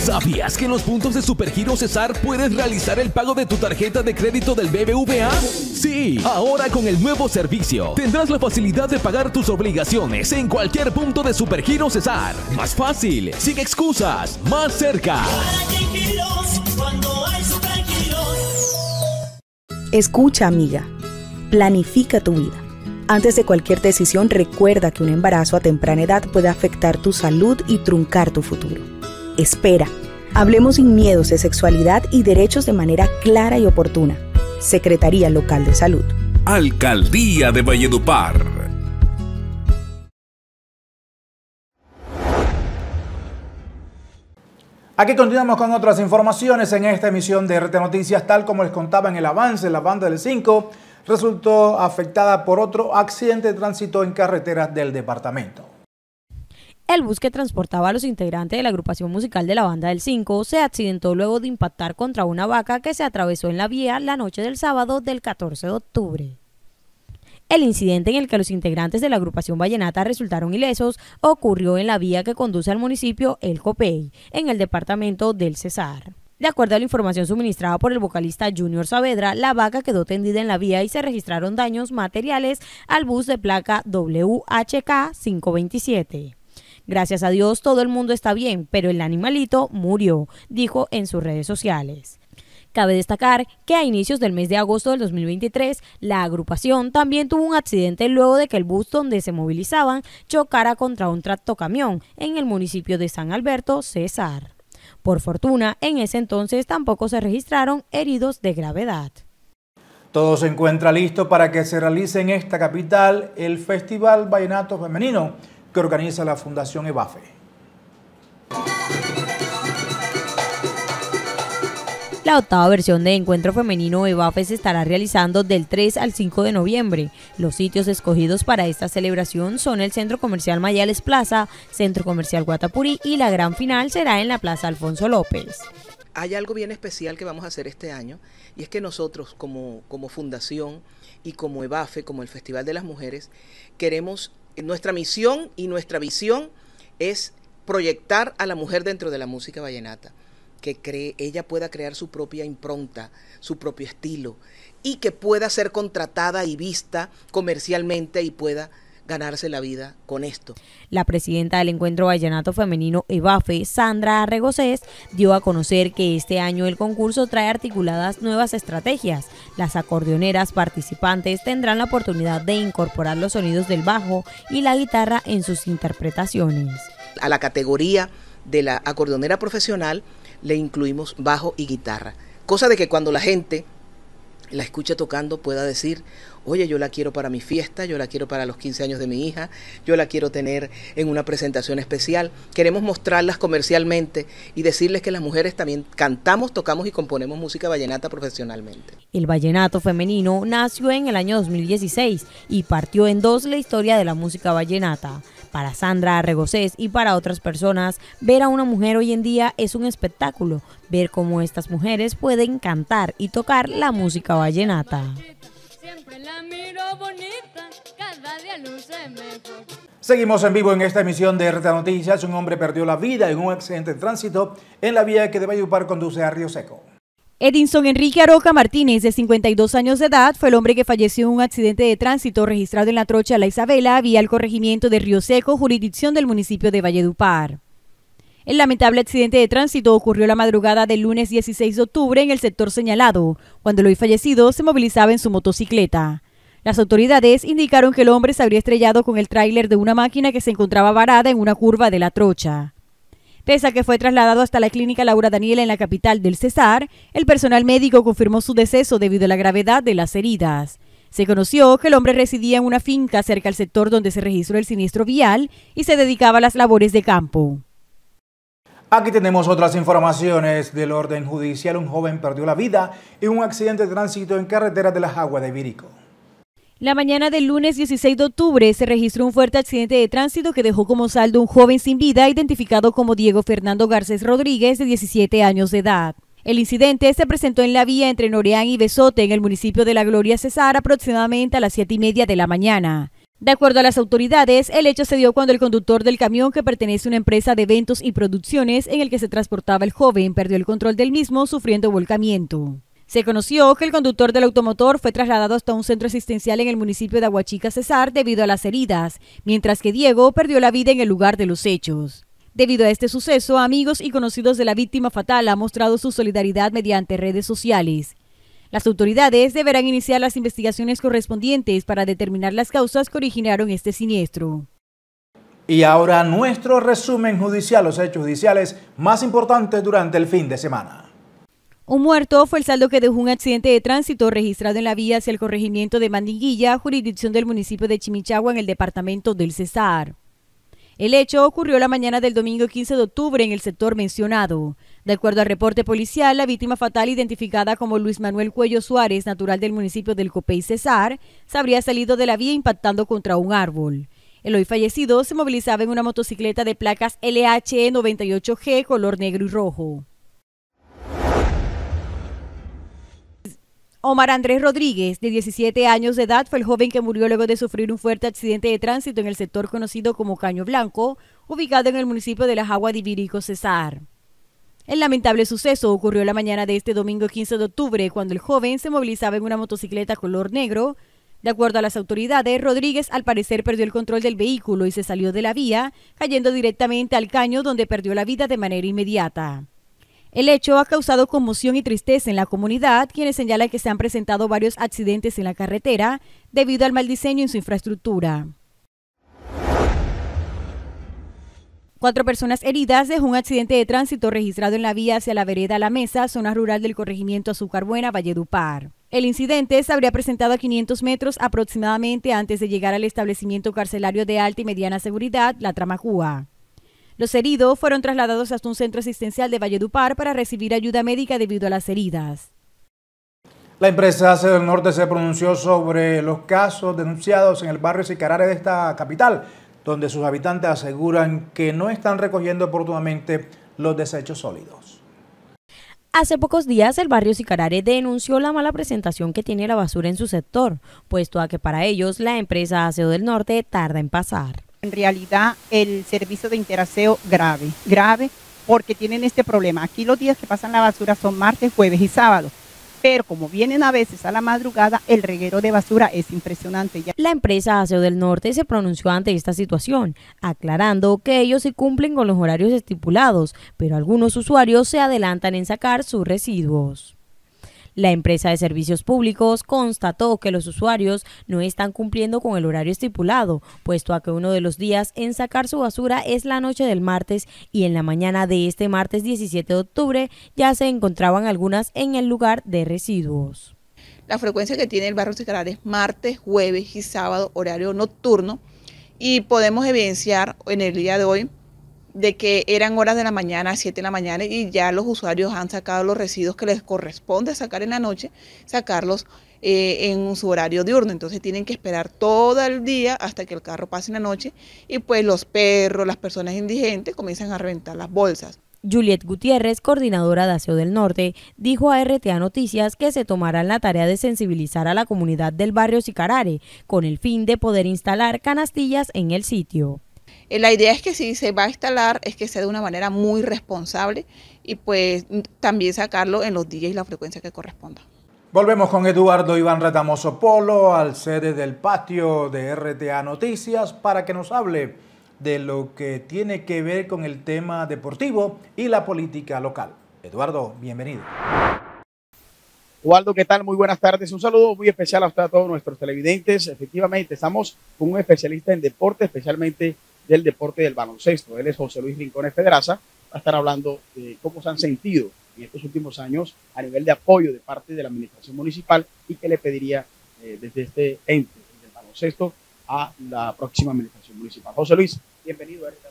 ¿Sabías que en los puntos de Supergiro Cesar puedes realizar el pago de tu tarjeta de crédito del BBVA? Sí, ahora con el nuevo servicio tendrás la facilidad de pagar tus obligaciones en cualquier punto de Supergiro Cesar. Más fácil, sin excusas, más cerca. Escucha, amiga, planifica tu vida. Antes de cualquier decisión, recuerda que un embarazo a temprana edad puede afectar tu salud y truncar tu futuro. Espera. Hablemos sin miedos de sexualidad y derechos de manera clara y oportuna. Secretaría Local de Salud. Alcaldía de Valledupar. Aquí continuamos con otras informaciones en esta emisión de RTA Noticias. Tal como les contaba en el avance, la banda del 5 resultó afectada por otro accidente de tránsito en carreteras del departamento. El bus que transportaba a los integrantes de la agrupación musical de la Banda del 5 se accidentó luego de impactar contra una vaca que se atravesó en la vía la noche del sábado del 14 de octubre. El incidente en el que los integrantes de la agrupación vallenata resultaron ilesos ocurrió en la vía que conduce al municipio El Copey, en el departamento del Cesar. De acuerdo a la información suministrada por el vocalista Junior Saavedra, la vaca quedó tendida en la vía y se registraron daños materiales al bus de placa WHK 527. Gracias a Dios todo el mundo está bien, pero el animalito murió, dijo en sus redes sociales. Cabe destacar que a inicios del mes de agosto del 2023, la agrupación también tuvo un accidente luego de que el bus donde se movilizaban chocara contra un tractocamión en el municipio de San Alberto, Cesar. Por fortuna, en ese entonces tampoco se registraron heridos de gravedad. Todo se encuentra listo para que se realice en esta capital el Festival Vallenato Femenino, que organiza la Fundación EBAFE. La octava versión de Encuentro Femenino EBAFE se estará realizando del 3 al 5 de noviembre. Los sitios escogidos para esta celebración son el Centro Comercial Mayales Plaza, Centro Comercial Guatapurí y la gran final será en la Plaza Alfonso López. Hay algo bien especial que vamos a hacer este año y es que nosotros como fundación y como EBAFE, como el Festival de las Mujeres, queremos nuestra misión y nuestra visión es proyectar a la mujer dentro de la música vallenata, que ella pueda crear su propia impronta, su propio estilo, y que pueda ser contratada y vista comercialmente y pueda ganarse la vida con esto. La presidenta del Encuentro Vallenato Femenino EBAFE, Sandra Arregocés, dio a conocer que este año el concurso trae articuladas nuevas estrategias. Las acordeoneras participantes tendrán la oportunidad de incorporar los sonidos del bajo y la guitarra en sus interpretaciones. A la categoría de la acordeonera profesional le incluimos bajo y guitarra, cosa de que cuando la gente la escucha tocando pueda decir: oye, yo la quiero para mi fiesta, yo la quiero para los 15 años de mi hija, yo la quiero tener en una presentación especial. Queremos mostrarlas comercialmente y decirles que las mujeres también cantamos, tocamos y componemos música vallenata profesionalmente. El vallenato femenino nació en el año 2016 y partió en dos la historia de la música vallenata. Para Sandra Arregocés y para otras personas, ver a una mujer hoy en día es un espectáculo. Ver cómo estas mujeres pueden cantar y tocar la música vallenata. Seguimos en vivo en esta emisión de RTA Noticias. Un hombre perdió la vida en un accidente de tránsito en la vía que de Valledupar conduce a Río Seco. Edinson Enrique Aroca Martínez, de 52 años de edad, fue el hombre que falleció en un accidente de tránsito registrado en la trocha La Isabela, vía al corregimiento de Río Seco, jurisdicción del municipio de Valledupar. El lamentable accidente de tránsito ocurrió la madrugada del lunes 16 de octubre en el sector señalado, cuando el hoy fallecido se movilizaba en su motocicleta. Las autoridades indicaron que el hombre se habría estrellado con el tráiler de una máquina que se encontraba varada en una curva de la trocha. Pese a que fue trasladado hasta la clínica Laura Daniela en la capital del Cesar, el personal médico confirmó su deceso debido a la gravedad de las heridas. Se conoció que el hombre residía en una finca cerca al sector donde se registró el siniestro vial y se dedicaba a las labores de campo. Aquí tenemos otras informaciones del orden judicial. Un joven perdió la vida en un accidente de tránsito en carretera de Las Aguas de Ibirico. La mañana del lunes 16 de octubre se registró un fuerte accidente de tránsito que dejó como saldo un joven sin vida identificado como Diego Fernando Garcés Rodríguez, de 17 años de edad. El incidente se presentó en la vía entre Noreán y Besote, en el municipio de La Gloria Cesar, aproximadamente a las 7:30 de la mañana. De acuerdo a las autoridades, el hecho se dio cuando el conductor del camión, que pertenece a una empresa de eventos y producciones en el que se transportaba el joven, perdió el control del mismo, sufriendo volcamiento. Se conoció que el conductor del automotor fue trasladado hasta un centro asistencial en el municipio de Aguachica, Cesar, debido a las heridas, mientras que Diego perdió la vida en el lugar de los hechos. Debido a este suceso, amigos y conocidos de la víctima fatal han mostrado su solidaridad mediante redes sociales. Las autoridades deberán iniciar las investigaciones correspondientes para determinar las causas que originaron este siniestro. Y ahora nuestro resumen judicial, los hechos judiciales más importantes durante el fin de semana. Un muerto fue el saldo que dejó un accidente de tránsito registrado en la vía hacia el corregimiento de Mandinguilla, jurisdicción del municipio de Chimichagua, en el departamento del Cesar. El hecho ocurrió la mañana del domingo 15 de octubre en el sector mencionado. De acuerdo al reporte policial, la víctima fatal, identificada como Luis Manuel Cuello Suárez, natural del municipio del Copey Cesar, se habría salido de la vía impactando contra un árbol. El hoy fallecido se movilizaba en una motocicleta de placas LHE 98G color negro y rojo. Omar Andrés Rodríguez, de 17 años de edad, fue el joven que murió luego de sufrir un fuerte accidente de tránsito en el sector conocido como Caño Blanco, ubicado en el municipio de Las Aguas de Ibirico, Cesar. El lamentable suceso ocurrió la mañana de este domingo 15 de octubre, cuando el joven se movilizaba en una motocicleta color negro. De acuerdo a las autoridades, Rodríguez al parecer perdió el control del vehículo y se salió de la vía, cayendo directamente al caño, donde perdió la vida de manera inmediata. El hecho ha causado conmoción y tristeza en la comunidad, quienes señalan que se han presentado varios accidentes en la carretera debido al mal diseño en su infraestructura. 4 personas heridas dejó un accidente de tránsito registrado en la vía hacia la vereda La Mesa, zona rural del corregimiento Azúcar Buena, Valledupar. El incidente se habría presentado a 500 metros aproximadamente antes de llegar al establecimiento carcelario de alta y mediana seguridad, la Tramacúa. Los heridos fueron trasladados hasta un centro asistencial de Valledupar para recibir ayuda médica debido a las heridas. La empresa Ace del Norte se pronunció sobre los casos denunciados en el barrio Sicarare de esta capital, donde sus habitantes aseguran que no están recogiendo oportunamente los desechos sólidos. Hace pocos días el barrio Sicarare denunció la mala presentación que tiene la basura en su sector, puesto a que para ellos la empresa Aseo del Norte tarda en pasar. En realidad el servicio de Interaseo grave, porque tienen este problema. Aquí los días que pasan la basura son martes, jueves y sábado. Pero como vienen a veces a la madrugada, el reguero de basura es impresionante. La empresa Aseo del Norte se pronunció ante esta situación, aclarando que ellos sí cumplen con los horarios estipulados, pero algunos usuarios se adelantan en sacar sus residuos. La empresa de servicios públicos constató que los usuarios no están cumpliendo con el horario estipulado, puesto a que uno de los días en sacar su basura es la noche del martes y en la mañana de este martes 17 de octubre ya se encontraban algunas en el lugar de residuos. La frecuencia que tiene el barrio Sicarare es martes, jueves y sábado, horario nocturno, y podemos evidenciar en el día de hoy de que eran horas de la mañana, 7 de la mañana, y ya los usuarios han sacado los residuos que les corresponde sacar en la noche, sacarlos en su horario diurno. Entonces tienen que esperar todo el día hasta que el carro pase en la noche y pues los perros, las personas indigentes comienzan a reventar las bolsas. Juliette Gutiérrez, coordinadora de Aseo del Norte, dijo a RTA Noticias que se tomarán la tarea de sensibilizar a la comunidad del barrio Sicarare con el fin de poder instalar canastillas en el sitio. La idea es que si se va a instalar es que sea de una manera muy responsable y pues también sacarlo en los días y la frecuencia que corresponda. Volvemos con Eduardo Iván Retamoso Polo al sede del patio de RTA Noticias para que nos hable de lo que tiene que ver con el tema deportivo y la política local. Eduardo, bienvenido. Eduardo, ¿qué tal? Muy buenas tardes. Un saludo muy especial a usted, a todos nuestros televidentes. Efectivamente, estamos con un especialista en deporte, especialmente del deporte del baloncesto. Él es José Luis Rincones Pedraza. Va a estar hablando de cómo se han sentido en estos últimos años a nivel de apoyo de parte de la administración municipal y qué le pediría desde este ente del baloncesto a la próxima administración municipal. José Luis, bienvenido a RTA.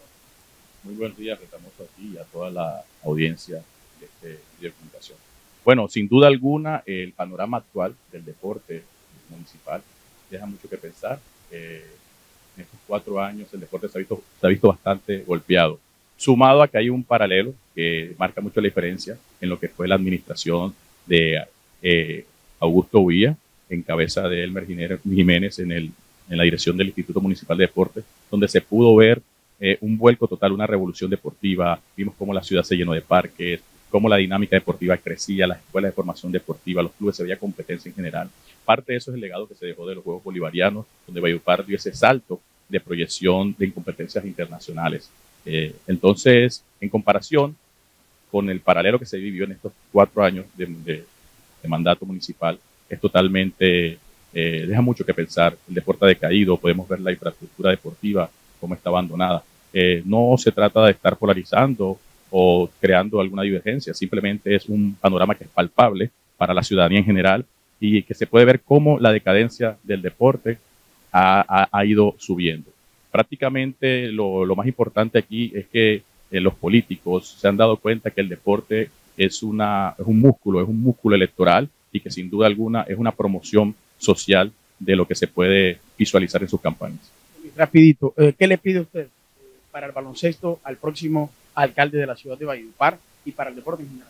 Muy buenos días, estamos aquí y a toda la audiencia de este video de comunicación. Bueno, sin duda alguna, el panorama actual del deporte municipal deja mucho que pensar. En estos 4 años el deporte se ha visto bastante golpeado, sumado a que hay un paralelo que marca mucho la diferencia en lo que fue la administración de Augusto Villa, en cabeza de Elmer Jiménez en la dirección del Instituto Municipal de Deportes, donde se pudo ver un vuelco total, una revolución deportiva. Vimos cómo la ciudad se llenó de parques, cómo la dinámica deportiva crecía, las escuelas de formación deportiva, los clubes, se veía competencia en general. Parte de eso es el legado que se dejó de los Juegos Bolivarianos, donde Valledupar dio ese salto de proyección de competencias internacionales. Entonces, en comparación con el paralelo que se vivió en estos 4 años de mandato municipal, es totalmente, deja mucho que pensar. El deporte ha decaído, podemos ver la infraestructura deportiva cómo está abandonada. No se trata de estar polarizando o creando alguna divergencia, simplemente es un panorama que es palpable para la ciudadanía en general y que se puede ver cómo la decadencia del deporte ha ido subiendo. Prácticamente lo más importante aquí es que los políticos se han dado cuenta que el deporte es un músculo electoral y que sin duda alguna es una promoción social de lo que se puede visualizar en sus campañas. Rapidito, ¿qué le pide usted para el baloncesto al próximo alcalde de la ciudad de Valledupar y para el deporte en general?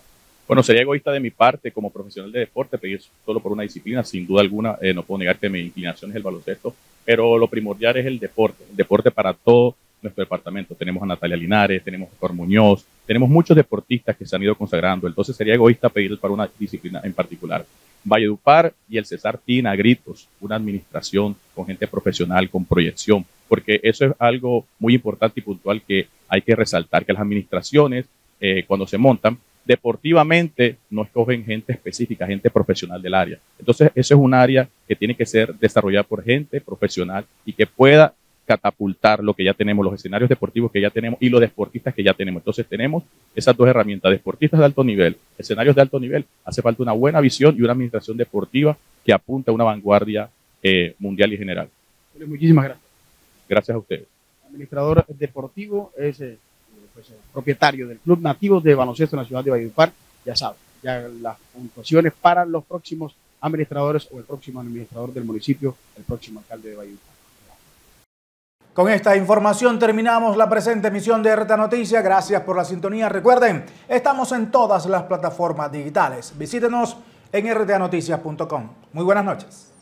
Bueno, sería egoísta de mi parte como profesional de deporte pedir solo por una disciplina. Sin duda alguna, no puedo negar que mi inclinación es el baloncesto, pero lo primordial es el deporte para todo nuestro departamento. Tenemos a Natalia Linares, tenemos a Oscar Muñoz, tenemos muchos deportistas que se han ido consagrando, entonces sería egoísta pedir para una disciplina en particular. Valledupar y el Cesar piden a gritos una administración con gente profesional, con proyección, porque eso es algo muy importante y puntual que hay que resaltar, que las administraciones cuando se montan, deportivamente no escogen gente específica, gente profesional del área. Entonces, eso es un área que tiene que ser desarrollada por gente profesional y que pueda catapultar lo que ya tenemos, los escenarios deportivos que ya tenemos y los deportistas que ya tenemos. Entonces, tenemos esas dos herramientas, deportistas de alto nivel, escenarios de alto nivel. Hace falta una buena visión y una administración deportiva que apunta a una vanguardia mundial y general. Muchísimas gracias. Gracias a ustedes. Administrador deportivo es... propietario del Club Nativos de Baloncesto en la ciudad de Valledupar, ya sabe, ya las puntuaciones para los próximos administradores o el próximo administrador del municipio, el próximo alcalde de Valledupar. Con esta información terminamos la presente emisión de RTA Noticias. Gracias por la sintonía. Recuerden, estamos en todas las plataformas digitales. Visítenos en rtanoticias.com. Muy buenas noches.